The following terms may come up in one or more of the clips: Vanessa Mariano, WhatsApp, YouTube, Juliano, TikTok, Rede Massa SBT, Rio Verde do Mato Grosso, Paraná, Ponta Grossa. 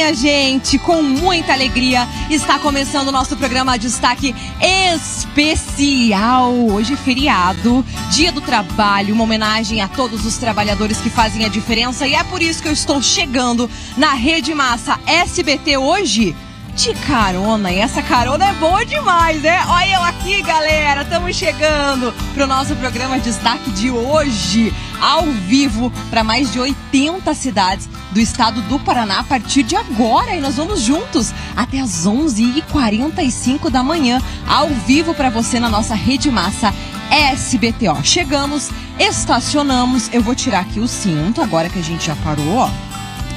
minha gente, com muita alegria, está começando o nosso programa Destaque Especial. Hoje é feriado, dia do trabalho, uma homenagem a todos os trabalhadores que fazem a diferença. E é por isso que eu estou chegando na Rede Massa SBT hoje de carona. E essa carona é boa demais, né? Olha eu aqui, galera, estamos chegando para o nosso programa Destaque de hoje, ao vivo, para mais de 80 cidades do estado do Paraná a partir de agora. E nós vamos juntos até as 11h45 da manhã, ao vivo para você na nossa Rede Massa SBT. Ó, chegamos, estacionamos, eu vou tirar aqui o cinto, agora que a gente já parou, ó,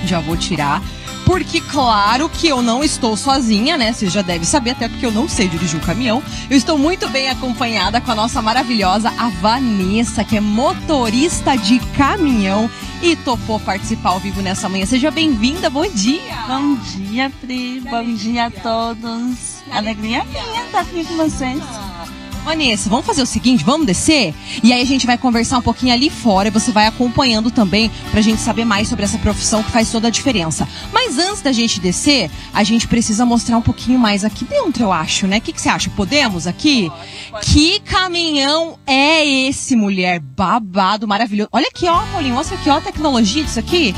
já vou tirar. Porque claro que eu não estou sozinha, né? Você já deve saber, até porque eu não sei dirigir o caminhão. Eu estou muito bem acompanhada com a nossa maravilhosa, a Vanessa, que é motorista de caminhão e topou participar ao vivo nessa manhã. Seja bem-vinda, bom dia! Bom dia, Pri, bom dia a todos. Alegria minha estar aqui com vocês. Vanessa, vamos fazer o seguinte, vamos descer? E aí a gente vai conversar um pouquinho ali fora e você vai acompanhando também pra gente saber mais sobre essa profissão que faz toda a diferença. Mas antes da gente descer, a gente precisa mostrar um pouquinho mais aqui dentro, eu acho, né? O que você acha? Podemos aqui? Pode. Que caminhão é esse, mulher? Babado, maravilhoso. Olha aqui, ó, Paulinho, mostra aqui, ó, a tecnologia disso aqui.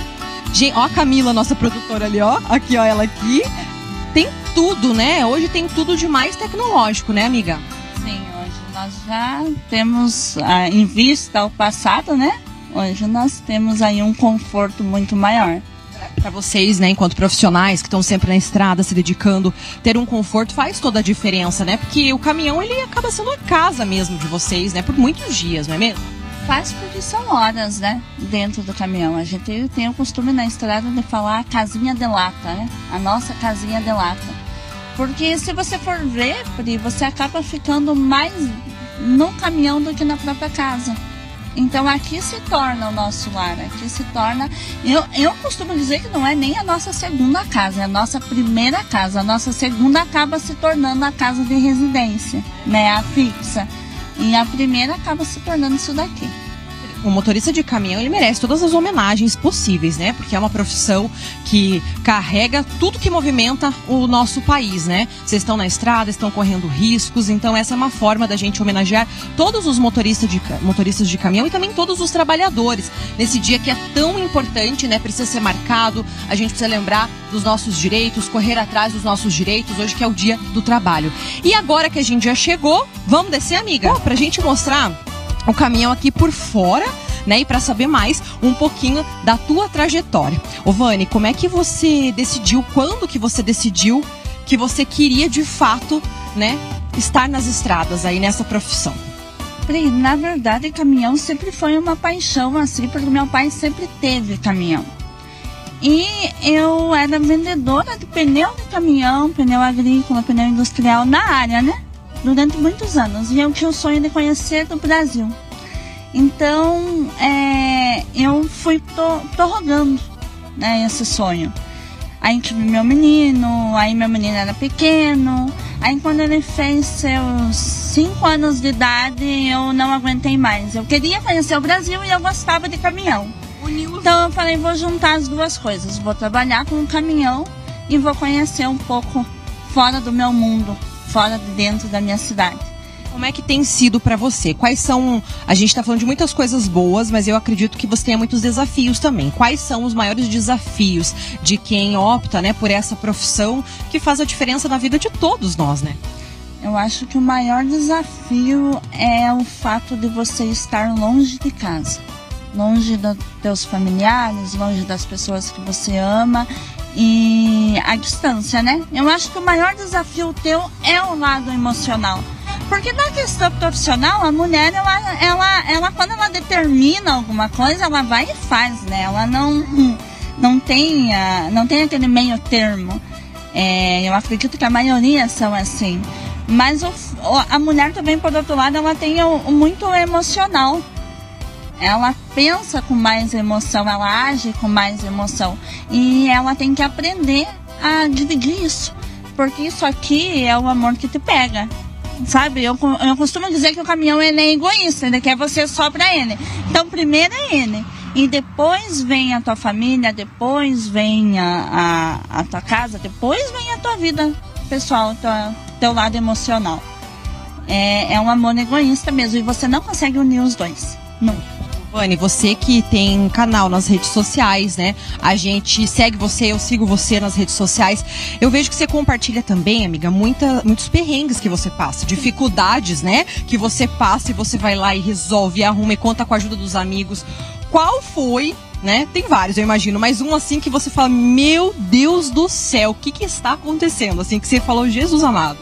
Gente, ó a Camila, nossa produtora ali, ó. Aqui, ó, ela aqui. Tem tudo, né? Hoje tem tudo de mais tecnológico, né, amiga? Sim. Nós já temos em vista o passado, né? Hoje nós temos aí um conforto muito maior. Para vocês, né, enquanto profissionais que estão sempre na estrada, se dedicando, ter um conforto faz toda a diferença, né? Porque o caminhão, ele acaba sendo a casa mesmo de vocês, né? Por muitos dias, não é mesmo? Faz porque são horas, né? Dentro do caminhão. A gente tem o costume na estrada de falar a casinha de lata, né? A nossa casinha de lata. Porque se você for ver, Pri, você acaba ficando mais no caminhão do que na própria casa. Então aqui se torna o nosso lar, aqui se torna... Eu costumo dizer que não é nem a nossa segunda casa, é a nossa primeira casa. A nossa segunda acaba se tornando a casa de residência, né, a fixa. E a primeira acaba se tornando isso daqui. O motorista de caminhão, ele merece todas as homenagens possíveis, né? Porque é uma profissão que carrega tudo que movimenta o nosso país, né? Vocês estão na estrada, estão correndo riscos, então essa é uma forma da gente homenagear todos os motoristas de caminhão e também todos os trabalhadores. Nesse dia que é tão importante, né? Precisa ser marcado, a gente precisa lembrar dos nossos direitos, correr atrás dos nossos direitos, hoje que é o dia do trabalho. E agora que a gente já chegou, vamos descer, amiga? Pra gente mostrar o caminhão aqui por fora, né? E para saber mais um pouquinho da tua trajetória. Ô, Vani, como é que você decidiu, quando que você decidiu que você queria, de fato, né, estar nas estradas aí, nessa profissão? Pri, na verdade, caminhão sempre foi uma paixão, assim, porque meu pai sempre teve caminhão. E eu era vendedora de pneu de caminhão, pneu agrícola, pneu industrial na área, né? Durante muitos anos, e eu tinha o sonho de conhecer do Brasil. Então, eu fui prorrogando, né, esse sonho. Aí tive meu menino, aí meu menino era pequeno, aí quando ele fez seus 5 anos de idade, eu não aguentei mais. Eu queria conhecer o Brasil e eu gostava de caminhão. Então eu falei, vou juntar as duas coisas, vou trabalhar com o caminhão e vou conhecer um pouco fora do meu mundo, fora de dentro da minha cidade. Como é que tem sido para você? Quais são... A gente tá falando de muitas coisas boas, mas eu acredito que você tenha muitos desafios também. Quais são os maiores desafios de quem opta, né, por essa profissão que faz a diferença na vida de todos nós, né? Eu acho que o maior desafio é o fato de você estar longe de casa, longe dos teus familiares, longe das pessoas que você ama. E a distância, né? Eu acho que o maior desafio teu é o lado emocional. Porque na questão profissional, a mulher, ela quando ela determina alguma coisa, ela vai e faz, né? Ela não tem aquele meio termo. Eu acredito que a maioria são assim. Mas a mulher também, por outro lado, ela tem muito emocional. Ela pensa com mais emoção, ela age com mais emoção. E ela tem que aprender a dividir isso. Porque isso aqui é o amor que te pega, sabe? Eu costumo dizer que o caminhão, ele é egoísta, ele quer você só pra ele. Então primeiro é ele. e depois vem a tua família, depois vem a tua casa, depois vem a tua vida pessoal, teu lado emocional. É um amor egoísta mesmo, e você não consegue unir os dois, nunca. Vani, você que tem canal nas redes sociais, né? A gente segue você, eu sigo você nas redes sociais. Eu vejo que você compartilha também, amiga, muitos perrengues que você passa, dificuldades, né? Que você passa e você vai lá e resolve, arruma e conta com a ajuda dos amigos. Qual foi, né? Tem vários, eu imagino, mas um assim que você fala, meu Deus do céu, o que está acontecendo? Assim que você falou, Jesus amado.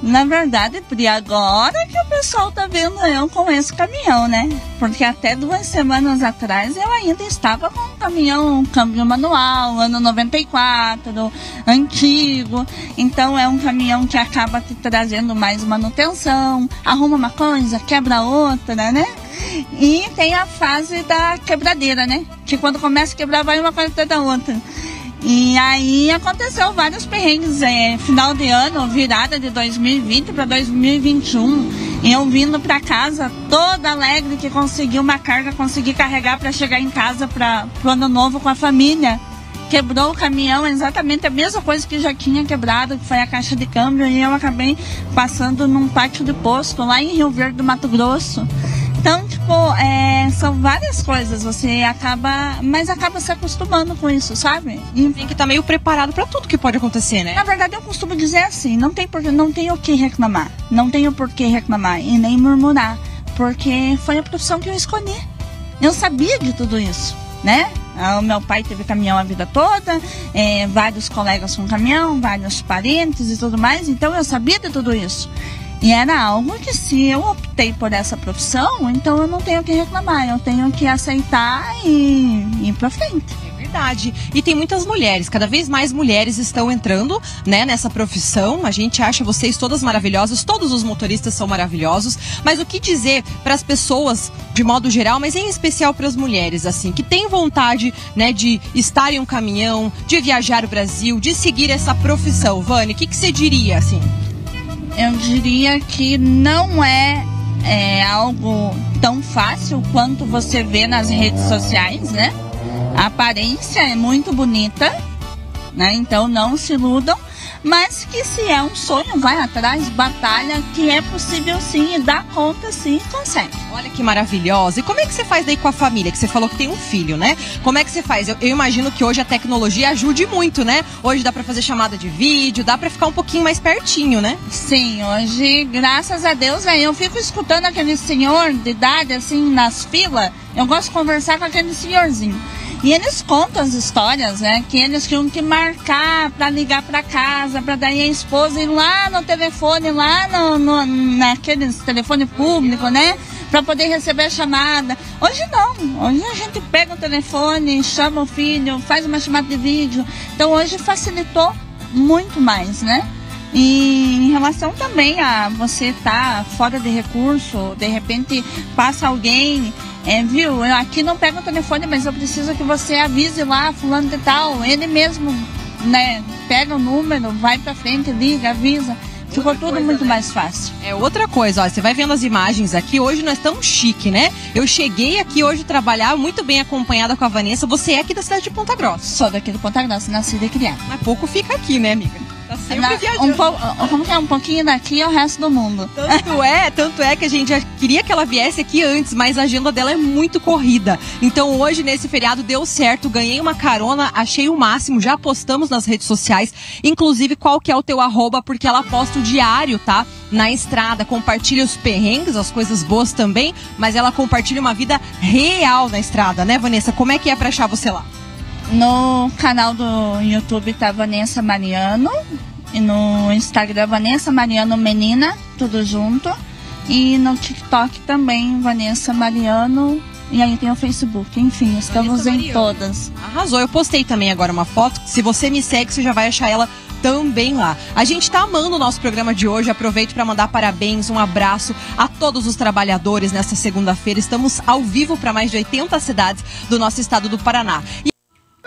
Na verdade, Pri, agora que o pessoal tá vendo eu com esse caminhão, né? Porque até 2 semanas atrás eu ainda estava com um caminhão, câmbio manual, ano 94, antigo. Então é um caminhão que acaba te trazendo mais manutenção, arruma uma coisa, quebra outra, né? E tem a fase da quebradeira, né? Que quando começa a quebrar vai uma coisa atrás da outra. E aí aconteceu vários perrengues, final de ano, virada de 2020 para 2021, eu vindo para casa toda alegre que consegui uma carga, consegui carregar para chegar em casa para o ano novo com a família. Quebrou o caminhão, exatamente a mesma coisa que já tinha quebrado, que foi a caixa de câmbio, e eu acabei passando num pátio de posto lá em Rio Verde do Mato Grosso. Então, tipo, são várias coisas, você acaba, mas acaba se acostumando com isso, sabe? E tem que estar meio preparado para tudo que pode acontecer, né? Na verdade, eu costumo dizer assim, não tenho por que reclamar e nem murmurar, porque foi a profissão que eu escolhi. Eu sabia de tudo isso, né? O meu pai teve caminhão a vida toda, vários colegas com caminhão, vários parentes e tudo mais, então eu sabia de tudo isso. E era algo que, se eu optei por essa profissão, então eu não tenho que reclamar, eu tenho que aceitar e ir pra frente. É verdade. E tem muitas mulheres, cada vez mais mulheres estão entrando, né, nessa profissão. A gente acha vocês todas maravilhosas, todos os motoristas são maravilhosos. Mas o que dizer para as pessoas, de modo geral, mas em especial para as mulheres, assim, que têm vontade, né, de estar em um caminhão, de viajar o Brasil, de seguir essa profissão? Vani, o que você diria, assim? Eu diria que não é algo tão fácil quanto você vê nas redes sociais, né? A aparência é muito bonita, né? Então não se iludam, mas que se é um sonho, vai atrás, batalha, que é possível sim, e dá conta sim, consegue. Olha que maravilhosa. E como é que você faz daí com a família? Que você falou que tem um filho, né? Como é que você faz? Eu imagino que hoje a tecnologia ajude muito, né? Hoje dá pra fazer chamada de vídeo, dá pra ficar um pouquinho mais pertinho, né? Sim, hoje, graças a Deus, eu fico escutando aquele senhor de idade, assim, nas filas. Eu gosto de conversar com aquele senhorzinho. E eles contam as histórias, né? Que eles tinham que marcar para ligar para casa, para daí a esposa ir lá no telefone, lá naqueles telefone público, né? Para poder receber a chamada. Hoje não. Hoje a gente pega o telefone, chama o filho, faz uma chamada de vídeo. Então hoje facilitou muito mais, né? E em relação também a você estar fora de recurso, de repente passa alguém... viu, eu aqui não pego o telefone, mas eu preciso que você avise lá, fulano de tal. Ele mesmo, né, pega o número, vai pra frente, liga, avisa. Ficou tudo muito mais fácil. É outra coisa, ó, você vai vendo as imagens aqui, hoje nós estamos chique, né? Eu cheguei aqui hoje trabalhar muito bem acompanhada com a Vanessa. Você é aqui da cidade de Ponta Grossa? Sou daqui do Ponta Grossa, nascida e criada. Mas pouco fica aqui, né, amiga? Tá sempre viajando. Como que é? Um pouquinho daqui e o resto do mundo. Tanto é que a gente já queria que ela viesse aqui antes, mas a agenda dela é muito corrida. Então hoje, nesse feriado, deu certo, ganhei uma carona, achei o máximo, já postamos nas redes sociais, inclusive qual que é o teu @ porque ela posta o diário, tá? Na estrada, compartilha os perrengues, as coisas boas também, mas ela compartilha uma vida real na estrada, né, Vanessa? Como é que é pra achar você lá? No canal do YouTube tá Vanessa Mariano, e no Instagram Vanessa Mariano Menina, tudo junto, e no TikTok também Vanessa Mariano, e aí tem o Facebook, enfim, estamos em todas. Arrasou, eu postei também agora uma foto, se você me segue você já vai achar ela também lá. A gente tá amando o nosso programa de hoje, aproveito para mandar parabéns, um abraço a todos os trabalhadores nessa segunda-feira, estamos ao vivo para mais de 80 cidades do nosso estado do Paraná.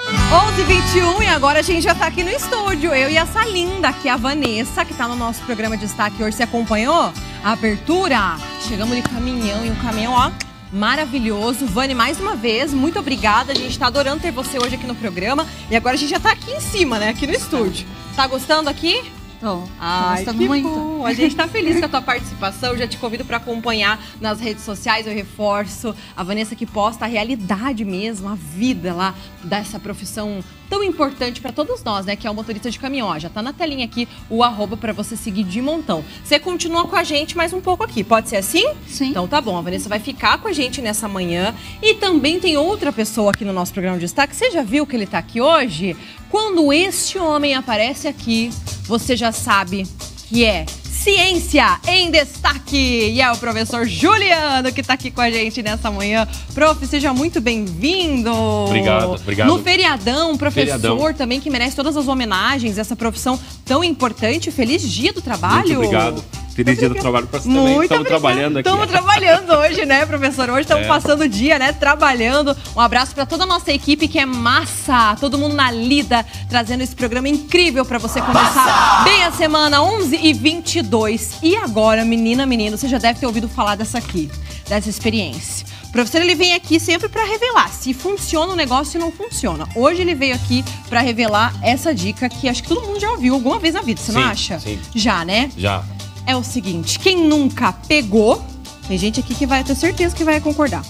11h21 e agora a gente já tá aqui no estúdio, eu e essa linda aqui, a Vanessa, que tá no nosso programa de destaque hoje. Você acompanhou a abertura? Chegamos de caminhão, e um caminhão, ó, maravilhoso. Vani, mais uma vez, muito obrigada. A gente está adorando ter você hoje aqui no programa. E agora a gente já está aqui em cima, né? Aqui no estúdio. Tá gostando aqui? Tô. Ai, tô gostando muito. Bom. A gente tá feliz com a tua participação. Já te convido para acompanhar nas redes sociais. Eu reforço a Vanessa, que posta a realidade mesmo, a vida lá dessa profissão tão importante para todos nós, né? Que é o motorista de caminhão. Ó, já tá na telinha aqui o @ para você seguir de montão. Você continua com a gente mais um pouco aqui. Pode ser assim? Sim. Então tá bom. A Vanessa vai ficar com a gente nessa manhã. E também tem outra pessoa aqui no nosso programa de destaque. Você já viu que ele tá aqui hoje? Quando este homem aparece aqui, você já sabe que é Ciência em Destaque. E é o professor Juliano que está aqui com a gente nessa manhã. Prof, seja muito bem-vindo. Obrigado, obrigado. No feriadão, professor feriadão. Também, que merece todas as homenagens, essa profissão tão importante. Feliz dia do trabalho. Muito obrigado. Feliz dia do trabalho para você também. Muito estamos obrigado. Trabalhando aqui. Estamos trabalhando hoje, né, professor? Hoje estamos passando o dia, né, trabalhando. Um abraço para toda a nossa equipe, que é massa. Todo mundo na lida, trazendo esse programa incrível para você começar bem a semana, 11h22. E agora, menina, menino, você já deve ter ouvido falar dessa aqui, dessa experiência. O professor, ele vem aqui sempre para revelar se funciona o negócio e não funciona. Hoje ele veio aqui para revelar essa dica que acho que todo mundo já ouviu alguma vez na vida, você não acha? Sim. Já, né? Já. É o seguinte, quem nunca pegou, tem gente aqui que vai ter certeza que vai concordar.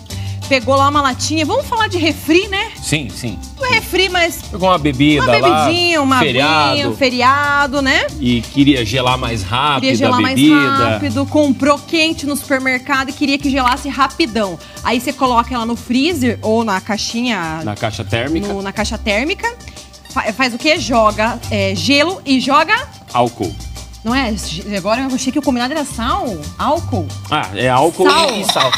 Pegou lá uma latinha, vamos falar de refri, né? Sim, sim. Não é refri, mas... Pegou uma bebida lá. Uma bebidinha, uma aguinha, um feriado, né? E queria gelar mais rápido. Queria gelar mais rápido, comprou quente no supermercado e queria que gelasse rapidão. Aí você coloca ela no freezer ou na caixinha... Na caixa térmica. Na caixa térmica. Faz o quê? Joga gelo e joga... Álcool. Não é? Agora eu achei que o combinado era sal, álcool. Ah, é álcool sal. E sal.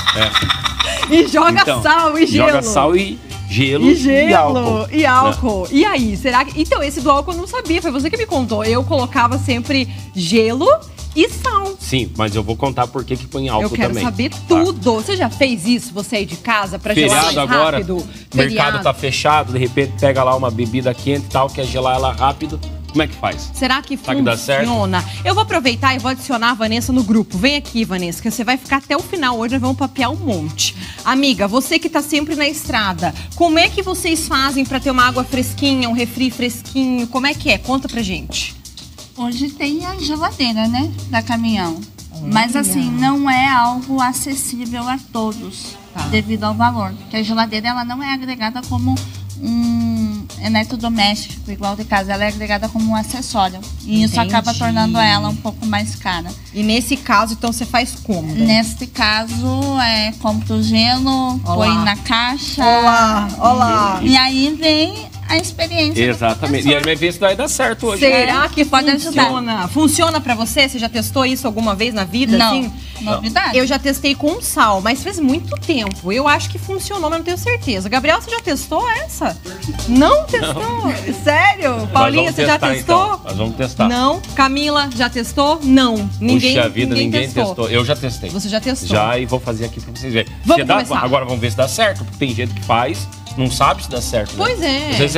É. E joga então, sal e gelo. Joga sal e gelo e álcool. E álcool. Não. E aí, será que... Então, esse do álcool eu não sabia, foi você que me contou. Eu colocava sempre gelo e sal. Sim, mas eu vou contar por que põe álcool também. Eu quero saber tudo. Você já fez isso, você aí de casa, pra gelar mais rápido? Agora, o mercado tá fechado, de repente pega lá uma bebida quente e tal, quer gelar ela rápido. Como é que faz? Será que funciona? Será que dá certo? Eu vou aproveitar e vou adicionar a Vanessa no grupo. Vem aqui, Vanessa, que você vai ficar até o final hoje, nós vamos papear um monte. Amiga, você que tá sempre na estrada, como é que vocês fazem pra ter uma água fresquinha, um refri fresquinho? Como é que é? Conta pra gente. Hoje tem a geladeira, né, da caminhão. Mas assim, não é algo acessível a todos, devido ao valor. Porque a geladeira, ela não é agregada como um eletrodoméstico igual de casa, ela é agregada como um acessório. E isso acaba tornando ela um pouco mais cara. E nesse caso, então, você faz como? Né? Neste caso, compra o gelo, põe na caixa. E aí vem a experiência. Exatamente. E a minha vez vai dar certo hoje. Será que pode ajudar? Funciona pra você? Você já testou isso alguma vez na vida? Não. Assim? Novidade. Eu já testei com sal, mas fez muito tempo. Eu acho que funcionou, mas não tenho certeza. Gabriel, você já testou essa? Não testou? Não. Sério? Paulinha, você já testou? Então. Nós vamos testar. Não. Camila, já testou? Não. Ninguém, puxa vida, ninguém testou. Eu já testei. Você já testou? Já, e vou fazer aqui pra vocês verem. Vamos começar. Agora vamos ver se dá certo, porque tem gente que faz. Não sabe se dá certo, né? Pois é. Às vezes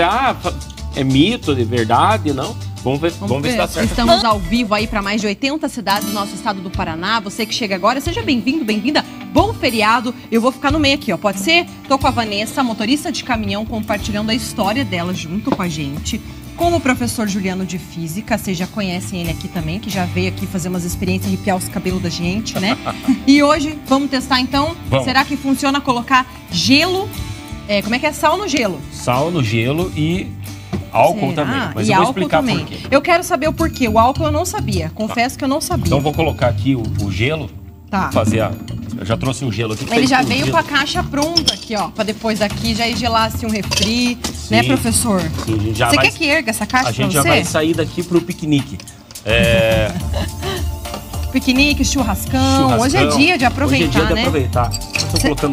é mito, de verdade, não? Vamos ver se dá certo. Estamos ao vivo aí para mais de 80 cidades do nosso estado do Paraná. Você que chega agora, seja bem-vindo, bem-vinda. Bom feriado. Eu vou ficar no meio aqui, ó. Pode ser? Tô com a Vanessa, motorista de caminhão, compartilhando a história dela junto com a gente. Com o professor Juliano de Física, vocês já conhecem ele aqui também, que já veio aqui fazer umas experiências, arrepiar os cabelos da gente, né? E hoje, vamos testar então. Bom. Será que funciona colocar gelo... como é que é? Sal no gelo. Sal no gelo e álcool também. Mas eu vou explicar por quê. Eu quero saber o porquê. O álcool eu não sabia. Confesso que eu não sabia. Então vou colocar aqui o gelo. Tá. Fazer a... Eu já trouxe um gelo aqui. Ele já veio com a caixa pronta aqui, ó. Pra depois daqui já ir gelar assim um refri. Sim. Né, professor? Sim, a gente já quer que erga essa caixa pra você? A gente já vai sair daqui pro piquenique. Piquenique, churrascão. Hoje é dia de aproveitar, né? Hoje é dia de aproveitar.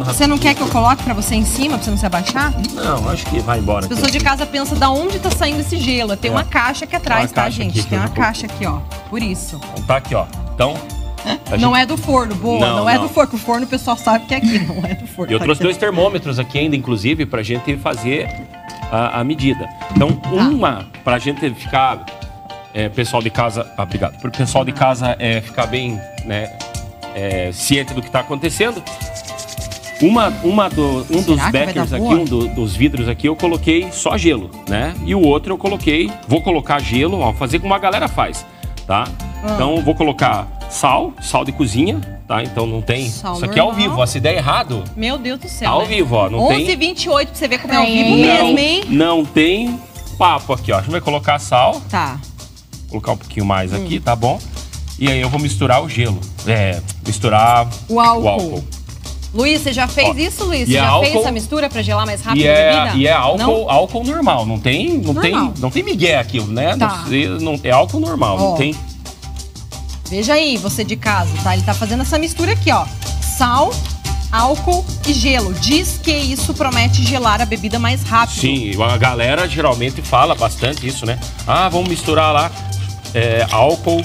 Você não quer que eu coloque pra você em cima, pra você não se abaixar? Não, acho que vai embora. As pessoas de casa pensam da onde tá saindo esse gelo. Tem uma caixa aqui atrás, tá, gente? Tem uma caixa aqui, ó. Por isso. Então tá aqui, ó. Então... Não é do forno, boa. Não é do forno. O forno o pessoal sabe que é aqui. Não é do forno. Eu trouxe 2 termômetros aqui ainda, inclusive, pra gente fazer a medida. Então, uma pra gente ficar... pessoal de casa, obrigado. Pro pessoal de casa ficar bem, né, ciente do que está acontecendo. Um dos backers aqui, um dos vidros aqui, eu coloquei só gelo, né? E o outro eu coloquei, vou colocar gelo, ó, fazer como a galera faz, tá? Então vou colocar sal de cozinha, tá? Então não tem... Sal isso aqui normal. É ao vivo, ó, se der errado... Meu Deus do céu, tá ao vivo, ó, não tem... 11h28 pra você ver como é ao vivo mesmo, hein? Não tem papo aqui, ó. A gente vai colocar sal. Tá. Colocar um pouquinho mais aqui, tá bom? E aí eu vou misturar o gelo, misturar o álcool. Luiz, você já fez isso, Luiz? Você já fez essa mistura pra gelar mais rápido a bebida? E é álcool normal, não tem migué aquilo, né? Tá. É álcool normal, ó, não tem... Veja aí, você de casa, tá? Ele tá fazendo essa mistura aqui, ó. Sal, álcool e gelo. Diz que isso promete gelar a bebida mais rápido. Sim, a galera geralmente fala bastante isso, né? Ah, vamos misturar lá álcool,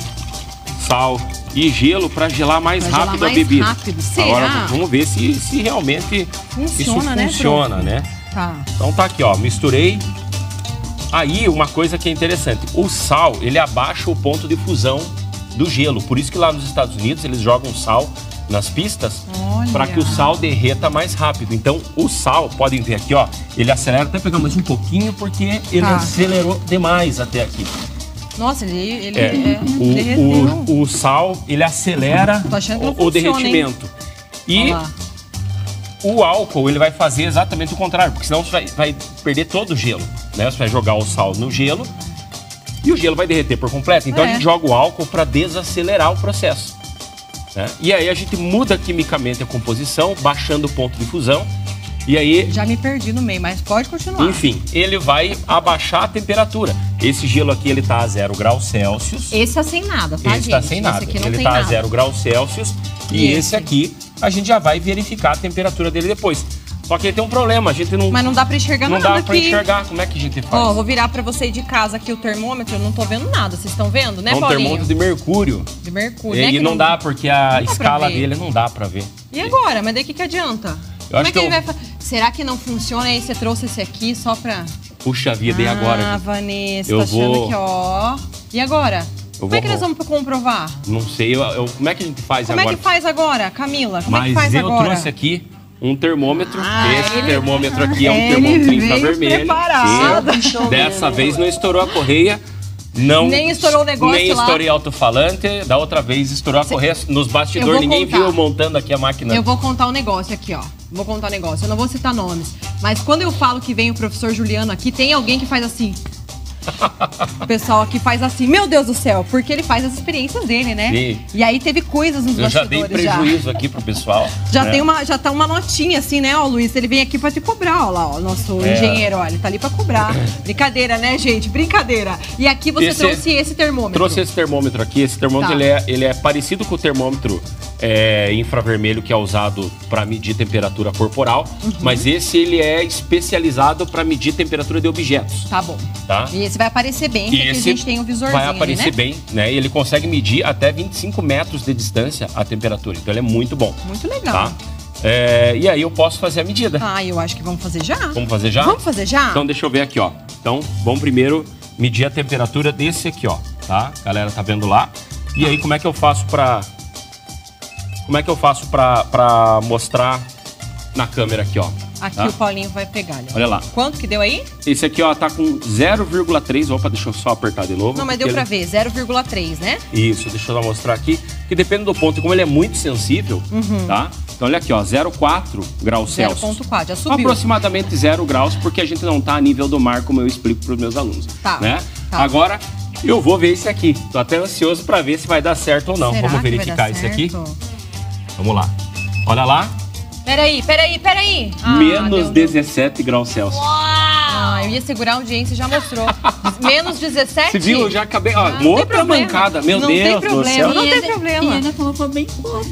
sal... E gelo para gelar mais rápido a bebida. Será? Agora vamos ver se realmente funciona, né? Tá. Então tá aqui, ó, misturei. Aí uma coisa que é interessante, o sal, ele abaixa o ponto de fusão do gelo. Por isso que lá nos Estados Unidos eles jogam sal nas pistas para que o sal derreta mais rápido. Então o sal, podem ver aqui, ó, ele acelera, até pegar mais um pouquinho porque ele acelerou demais até aqui. Nossa, o sal, ele acelera o derretimento. E o álcool, ele vai fazer exatamente o contrário, porque senão você vai perder todo o gelo, né? Você vai jogar o sal no gelo e o gelo vai derreter por completo. Então a gente joga o álcool para desacelerar o processo, né? E aí a gente muda quimicamente a composição, baixando o ponto de fusão. E aí... Já me perdi no meio, mas pode continuar. Enfim, ele vai abaixar a temperatura. Esse gelo aqui, ele tá a 0 graus Celsius. Esse tá sem nada, tá, gente? Esse tá sem nada. Ele tá a 0 graus Celsius. E esse aqui, a gente já vai verificar a temperatura dele depois. Só que ele tem um problema, a gente não... Mas não dá pra enxergar nada aqui. Não dá pra enxergar, como é que a gente faz? Ó, vou virar pra você de casa aqui o termômetro, eu não tô vendo nada, vocês estão vendo, né, Paulinho? É um termômetro de mercúrio. De mercúrio, né? E não dá, porque a escala dele não dá pra ver. E agora? Mas daí o que adianta? Como é que ele vai fazer? Será que não funciona? Aí você trouxe esse aqui só pra... Puxa vida, e agora? Ah, Vanessa, eu achando que ó... E agora? Como é que nós vamos comprovar? Não sei, como é que a gente faz agora? Como é que faz agora, Camila? Como é que faz agora? Mas eu trouxe aqui um termômetro. Esse termômetro aqui é um termômetro infravermelho. Preparado. Dessa vez não estourou a correia. Não, nem estourou o negócio nem lá. Nem estourei alto-falante. Da outra vez estourou a correia nos bastidores. Ninguém viu montando aqui a máquina. Eu vou contar um negócio aqui, ó. Vou contar um negócio. Eu não vou citar nomes. Mas quando eu falo que vem o professor Juliano aqui, tem alguém que faz assim. O pessoal aqui faz assim. Meu Deus do céu. Porque ele faz as experiências dele, né? Sim. E aí teve coisas nos bastidores. Eu já dei prejuízo aqui pro pessoal. Já tá uma notinha assim, né, ó, Luiz? Ele vem aqui pra te cobrar, ó lá, ó. Nosso engenheiro, ó. Ele tá ali pra cobrar. Brincadeira, né, gente? Brincadeira. E aqui você trouxe esse termômetro. Trouxe esse termômetro aqui. Esse termômetro, ele é parecido com o termômetro infravermelho que é usado para medir temperatura corporal, mas esse ele é especializado para medir temperatura de objetos. Tá bom. Tá? E esse vai aparecer bem, porque a gente tem um visorzinho, vai aparecer bem, né? E ele consegue medir até 25 metros de distância a temperatura, então ele é muito bom. Muito legal. Tá? E aí eu posso fazer a medida. Ah, eu acho que vamos fazer já. Vamos fazer já? Vamos fazer já? Então deixa eu ver aqui, ó. Então vamos primeiro medir a temperatura desse aqui, ó. Tá? A galera tá vendo lá. E aí como é que eu faço para... Como é que eu faço pra mostrar na câmera aqui, ó? Aqui o Paulinho vai pegar, olha. Olha lá. Quanto que deu aí? Esse aqui, ó, tá com 0,3. Opa, deixa eu só apertar de novo. Não, mas deu pra ver, 0,3, né? Isso, deixa eu mostrar aqui. Que depende do ponto, como ele é muito sensível, tá? Então olha aqui, ó, 0,4 graus Celsius. 0,4, já subiu. Aproximadamente 0 graus, porque a gente não tá a nível do mar, como eu explico pros meus alunos. Tá, né? Tá. Agora... eu vou ver esse aqui. Tô até ansioso pra ver se vai dar certo ou não. Será? Vamos verificar isso aqui. Vamos lá. Olha lá. Peraí. Menos 17 graus Celsius. Uau! Eu ia segurar a audiência e já mostrou. Menos 17? Você viu? Eu já acabei. Ó, outra mancada. Meu Deus do céu. Não tem problema. E ainda colocou bem pouco.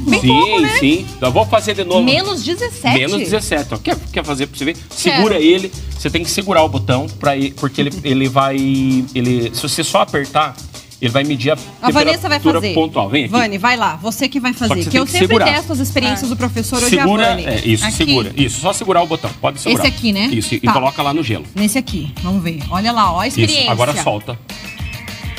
Sim. Então vamos fazer de novo. Menos 17? Menos 17. Ó, quer fazer pra você ver? Segura ele. Você tem que segurar o botão, porque ele vai... Se você só apertar... Ele vai medir a temperatura Vanessa vai fazer. Pontual. Vem aqui. Vani, vai lá. Você que vai fazer. Que eu sempre testo as experiências do professor hoje a Vani. Isso, aqui. Segura. Isso, só segurar o botão. Pode segurar. Esse aqui, né? Isso, e coloca lá no gelo. Nesse aqui. Vamos ver. Olha lá, ó a experiência. Isso, agora solta.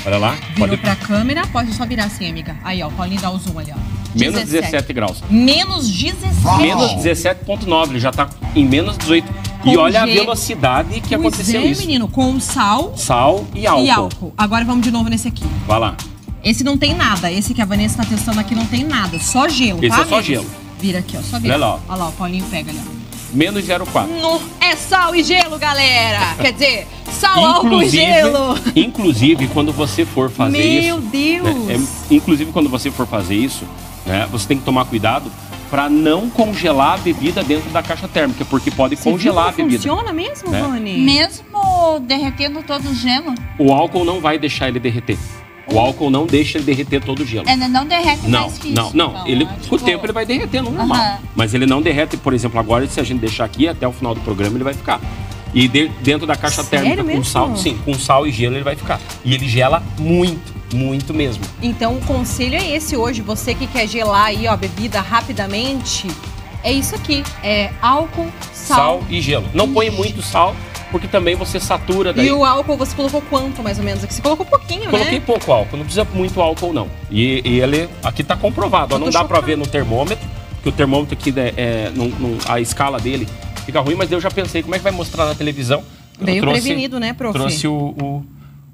Olha lá. Virou pra câmera. Pode só virar assim, amiga. Aí, ó, o Paulinho dá o zoom ali, ó. Menos 17 graus. Menos 17? Menos 17,9, ele já tá em menos 18. Com e olha a velocidade que aconteceu isso. Menino, com sal. Sal e álcool. Agora vamos de novo nesse aqui. Vai lá. Esse não tem nada. Esse que a Vanessa tá testando aqui não tem nada. Só gelo, esse tá? Esse é só gelo. Vira aqui, ó. Só vira. Olha lá, ó. Olha lá, o Paulinho pega ali, ó. Menos 0,4. É sal e gelo, galera. Quer dizer, sal, álcool e gelo. Inclusive, quando você for fazer isso... Meu Deus! Né, inclusive, quando você for fazer isso, né, você tem que tomar cuidado para não congelar a bebida dentro da caixa térmica, porque pode congelar a bebida. Funciona mesmo, né? Rony? Mesmo derretendo todo o gelo? O álcool não vai deixar ele derreter. O álcool não deixa ele derreter todo o gelo. Ele não derrete mais físico. Não. Ele, com o tempo ele vai derretendo, normal. Mas ele não derrete, por exemplo, agora, se a gente deixar aqui, até o final do programa ele vai ficar. E dentro da caixa térmica com sal, com sal e gelo ele vai ficar. E ele gela muito, muito mesmo. Então o conselho é esse hoje, você que quer gelar aí, ó, bebida rapidamente, é isso aqui, é álcool, sal e gelo. Não põe muito sal, porque também você satura daí. E o álcool você colocou quanto, mais ou menos? Aqui você colocou pouquinho, né? Coloquei pouco álcool, não precisa muito álcool, não. E ele aqui tá comprovado, ó, não dá para ver no termômetro, porque o termômetro aqui, a escala dele fica ruim, mas eu já pensei, como é que vai mostrar na televisão? Veio prevenido, né, prof? Trouxe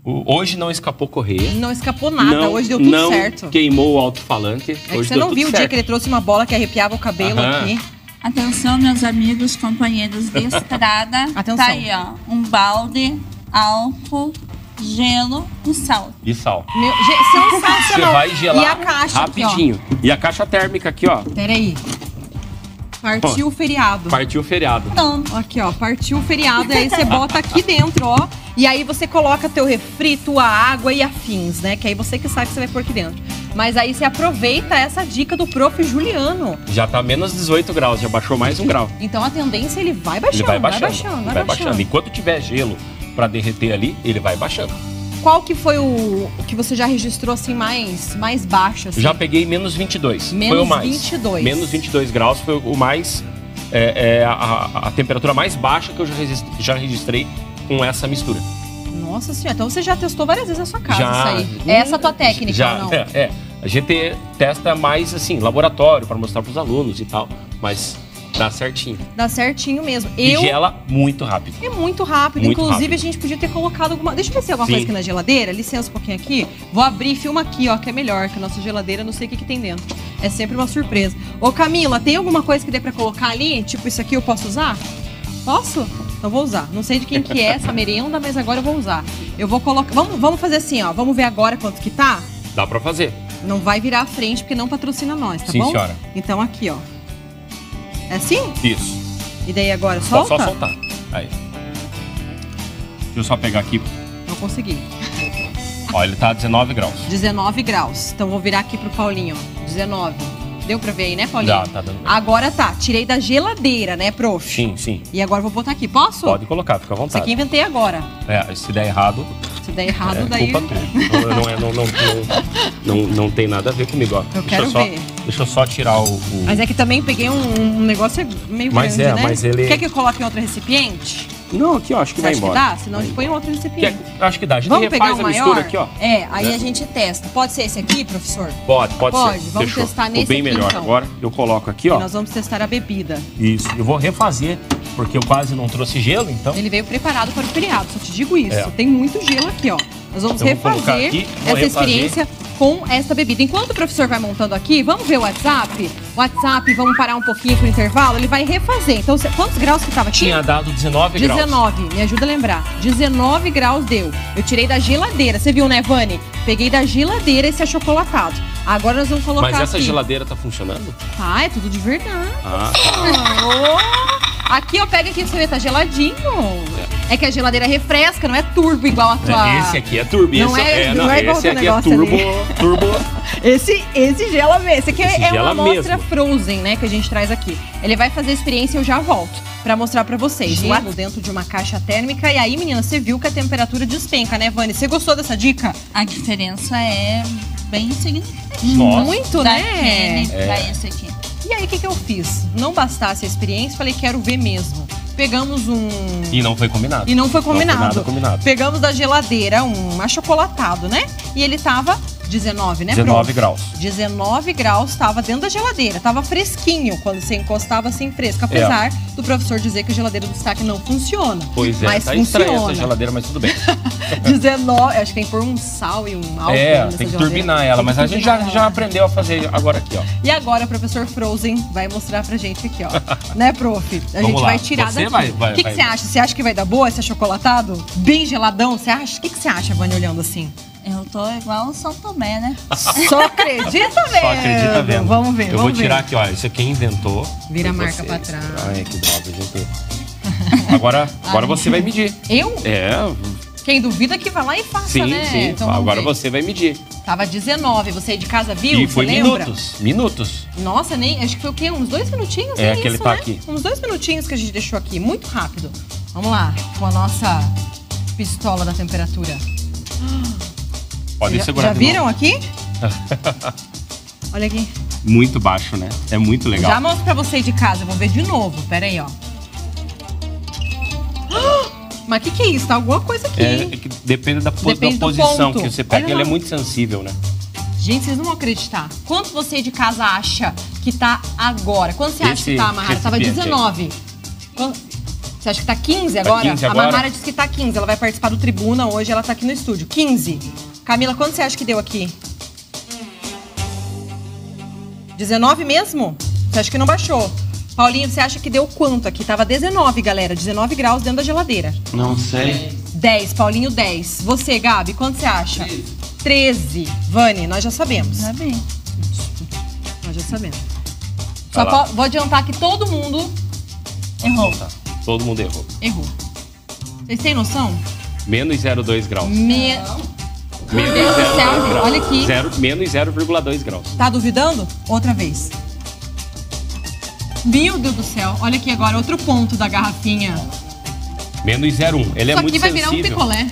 hoje não escapou correia. Não escapou nada, hoje deu tudo certo. Não queimou o alto-falante, hoje você não viu o dia que ele trouxe uma bola que arrepiava o cabelo aqui. Atenção, meus amigos, companheiros de estrada. Atenção. Tá aí, ó. Um balde, álcool, gelo e sal. Você vai gelar e a caixa rapidinho. Aqui, ó. E a caixa térmica aqui, ó. Peraí. Partiu o feriado. Partiu o feriado. Não. Aqui, ó. Partiu o feriado. E aí você bota aqui dentro, ó. E aí você coloca teu refri, tua água e afins, né? Que aí você que sabe que você vai pôr aqui dentro. Mas aí você aproveita essa dica do prof. Juliano. Já tá menos 18 graus, já baixou mais 1 grau. Então a tendência ele vai baixando, vai baixando. Enquanto tiver gelo pra derreter ali, ele vai baixando. Qual que foi o que você já registrou assim mais baixo? Assim? Já peguei menos 22. Menos foi o mais. 22. Menos 22 graus foi o mais... a temperatura mais baixa que eu já registrei com essa mistura. Nossa senhora, então você já testou várias vezes na sua casa isso aí. Essa é a tua técnica, não? É. A gente testa mais assim, laboratório, para mostrar para os alunos e tal, mas dá certinho. Dá certinho mesmo. E gela muito rápido. É muito rápido. Inclusive, a gente podia ter colocado alguma... Deixa eu ver se tem alguma coisa aqui na geladeira. Licença um pouquinho aqui. Vou abrir, filma aqui, ó, que é melhor, que a nossa geladeira, não sei o que tem dentro. É sempre uma surpresa. Ô, Camila, tem alguma coisa que dê para colocar ali? Tipo, isso aqui eu posso usar? Posso? Então vou usar. Não sei de quem que é essa merenda, mas agora eu vou usar. Eu vou colocar... Vamos fazer assim, ó. Vamos ver agora quanto que tá? Dá pra fazer. Não vai virar a frente, porque não patrocina nós, tá bom? Sim, senhora. Então aqui, ó. É assim? Isso. E daí agora solta? Só soltar. Aí. Deixa eu só pegar aqui. Não consegui. Ó, ele tá a 19 graus. 19 graus. Então vou virar aqui pro Paulinho, ó. 19. Deu pra ver aí, né, Paulinho? Tá dando. Agora tá, tirei da geladeira, né, prof? Sim. E agora vou botar aqui, posso? Pode colocar, fica à vontade. Isso aqui inventei agora. Se der errado... Se der errado, daí... Culpa tua. Não tem nada a ver comigo, ó. Deixa eu só tirar o... Mas é que também peguei um negócio meio grande, né? Mas ele... Quer que eu coloque em outro recipiente? Não, aqui, ó, acho que vai embora. Acho que dá? Senão a gente põe em outro recipiente. Acho que dá. A gente refaz a mistura aqui, ó. Aí a gente testa. Pode ser esse aqui, professor? Pode ser. Vamos testar nesse aqui, bem melhor. Agora eu coloco aqui, ó. E nós vamos testar a bebida. Isso. Eu vou refazer, porque eu quase não trouxe gelo, então... Ele veio preparado para o feriado, só te digo isso. Tem muito gelo aqui, ó. Nós vamos refazer essa experiência com essa bebida. Enquanto o professor vai montando aqui, vamos ver o WhatsApp? Vamos parar um pouquinho pro intervalo, ele vai refazer. Então, quantos graus que tava aqui? Tinha dado 19 graus. Me ajuda a lembrar. 19 graus deu. Eu tirei da geladeira. Você viu, né, Vani? Peguei da geladeira esse achocolatado. Agora nós vamos colocar aqui. Mas essa geladeira tá funcionando? Tá, é tudo de verdade. Aqui, ó, pega aqui, você vê, tá geladinho. É que a geladeira refresca, não é turbo igual a tua. Esse aqui é turbo. Esse aqui é turbo. Esse gela mesmo. Esse aqui é uma amostra frozen, né, que a gente traz aqui. Ele vai fazer a experiência e eu já volto pra mostrar pra vocês. Gelo dentro de uma caixa térmica. E aí, menina, você viu que a temperatura despenca, né, Vani? Você gostou dessa dica? A diferença é bem significativa. Muito, né? Pra esse aqui. E aí, o que eu fiz? Não bastasse a experiência, falei, quero ver mesmo. Pegamos um... E não foi combinado. Pegamos da geladeira um achocolatado, né? E ele tava 19, né? 19 graus. 19 graus, estava dentro da geladeira, estava fresquinho quando você encostava assim fresco, apesar do professor dizer que a geladeira do destaque não funciona. Pois é, mas tá estranha essa geladeira, mas tudo bem. 19, acho que tem que pôr um sal e um álcool. É, tem que turbinar ela, mas a gente já aprendeu a fazer agora aqui, ó. E agora o professor Frozen vai mostrar pra gente aqui, ó. Né, prof? A gente vai tirar daqui. O que você acha? Você acha que vai dar boa esse achocolatado? Bem geladão, você acha? O que você acha, Vânia, olhando assim? Eu tô igual o São Tomé, né? Só acredita mesmo. Só acredita mesmo. Vamos ver, vamos ver. Eu vou tirar aqui, ó. Isso aqui inventou. Vira a marca pra trás. Ai, que droga, gente. Agora você vai medir. Eu? É. Quem duvida que vai lá e faça, sim, né? Sim, então, agora você vai medir. Tava 19, você aí de casa viu, e foi minutos, minutos. Nossa, nem, acho que foi o quê? Uns 2 minutinhos? É, que ele tá aqui. Uns 2 minutinhos que a gente deixou aqui, muito rápido. Vamos lá, com a nossa pistola da temperatura. Podem segurar. Já viram aqui? Olha aqui. Muito baixo, né? É muito legal. Já mostro pra você aí de casa, eu vou ver de novo, pera aí, ó. Mas o que é isso? Tá alguma coisa aqui. É, depende da posição que você pega, ele é muito sensível, né? Gente, vocês não vão acreditar. Quanto você aí de casa acha que tá agora? Quanto você acha que tá amarrado? Tava 19. Você acha que tá 15 agora? 15 agora? A Mamara disse que tá 15. Ela vai participar do Tribuna hoje, ela tá aqui no estúdio. 15. Camila, quanto você acha que deu aqui? 19 mesmo? Você acha que não baixou? Paulinho, você acha que deu quanto aqui? Tava 19, galera. 19 graus dentro da geladeira. Não sei. 10, Paulinho, 10. Você, Gabi, quanto você acha? 13. Vani, nós já sabemos. Tá bem. Nós já sabemos. Tá. Só vou adiantar que todo mundo errou. Todo mundo errou. Errou. Vocês têm noção? Menos 0,2 graus. Menos 0,2 graus. Olha aqui. Menos 0,2 graus. Tá duvidando? Outra vez. Meu Deus do céu, olha aqui agora, outro ponto da garrafinha. Menos 0,1, ele é muito sensível. Isso aqui vai virar um picolé.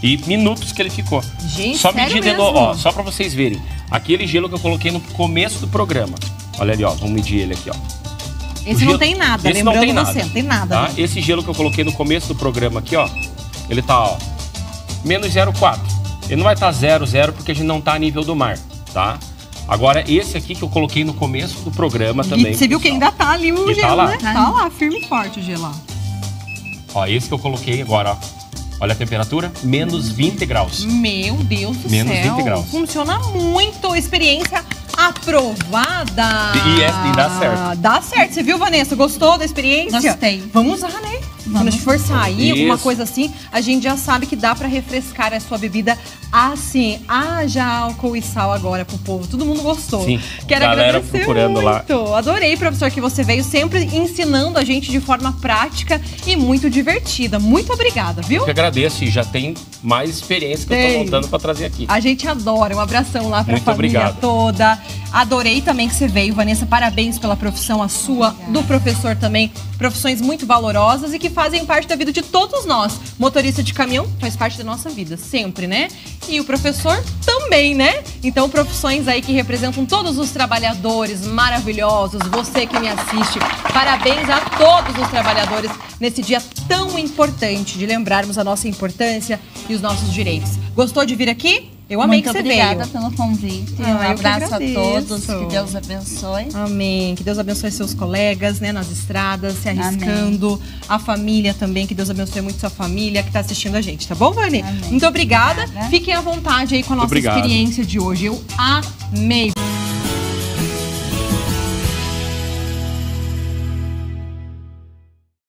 E minutos que ele ficou. Gente, só medindo, ó, só pra vocês verem. Aquele gelo que eu coloquei no começo do programa. Olha ali, ó, vamos medir ele aqui, ó. Esse não tem nada, lembrando você, não tem nada. Tá? Né? Esse gelo que eu coloquei no começo do programa aqui, ó, ele tá, ó, menos 0,4. Ele não vai estar 0,0 porque a gente não tá a nível do mar, tá? Agora, esse aqui que eu coloquei no começo do programa também. E você viu que ainda tá ali o gelo, né? Tá lá, firme e forte o gelo, ó. Ó, esse que eu coloquei agora, ó. Olha a temperatura, menos 20 graus. Meu Deus do céu. Menos 20 graus. Funciona muito, experiência aprovada. E dá certo. Dá certo, você viu, Vanessa? Gostou da experiência? Gostei. Vamos usar, né? Quando a gente for sair, alguma coisa assim, a gente já sabe que dá pra refrescar a sua bebida assim. Ah, já álcool e sal agora pro povo. Todo mundo gostou. Sim, quero agradecer procurando muito. Lá. Adorei, professor, que você veio sempre ensinando a gente de forma prática e muito divertida. Muito obrigada, viu? Eu que agradeço e já tem mais experiência que eu tô montando pra trazer aqui. A gente adora. Um abração lá pra família toda. Adorei também que você veio, Vanessa. Parabéns pela profissão, a sua, do professor também. Profissões muito valorosas e que fazem parte da vida de todos nós. Motorista de caminhão faz parte da nossa vida, sempre, né? E o professor também, né? Então, profissões aí que representam todos os trabalhadores maravilhosos. Você que me assiste, parabéns a todos os trabalhadores nesse dia tão importante de lembrarmos a nossa importância e os nossos direitos. Gostou de vir aqui? Eu amei que você veio. Muito obrigada pelo convite. Um abraço a todos. Que Deus abençoe. Amém. Que Deus abençoe seus colegas, né, nas estradas, se arriscando. Amém. A família também. Que Deus abençoe muito sua família que tá assistindo a gente. Tá bom, Vani? Amém. Muito obrigada. Fiquem à vontade aí com a nossa experiência de hoje. Eu amei.